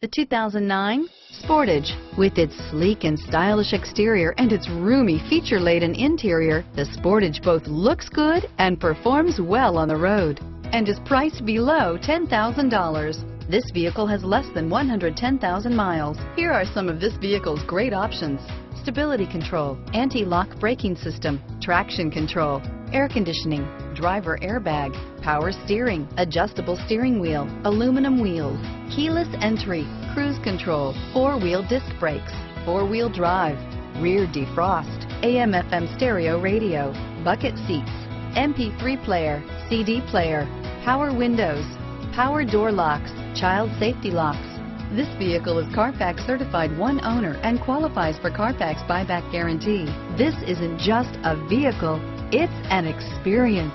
The 2009 Sportage. With its sleek and stylish exterior and its roomy feature-laden interior, the Sportage both looks good and performs well on the road and is priced below $10,000. This vehicle has less than 110,000 miles. Here are some of this vehicle's great options: stability control, anti-lock braking system, traction control, air conditioning, driver airbag, power steering, adjustable steering wheel, aluminum wheels, keyless entry, cruise control, four-wheel disc brakes, four-wheel drive, rear defrost, AM/FM stereo radio, bucket seats, MP3 player, CD player, power windows, power door locks, child safety locks. This vehicle is Carfax certified one owner and qualifies for Carfax buyback guarantee. This isn't just a vehicle, it's an experience.